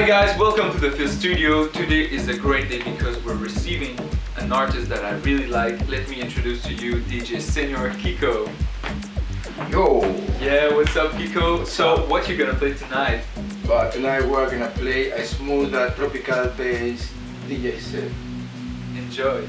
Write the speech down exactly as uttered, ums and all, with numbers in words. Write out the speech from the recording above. Hi guys, welcome to the ThePhilStudio. Today is a great day because we're receiving an artist that I really like. Let me introduce to you D J Señor Kiko. Yo! Yeah, what's up Kiko? So, what you gonna play tonight? But tonight we're gonna play a smooth uh, Tropical Bass D J set. Enjoy!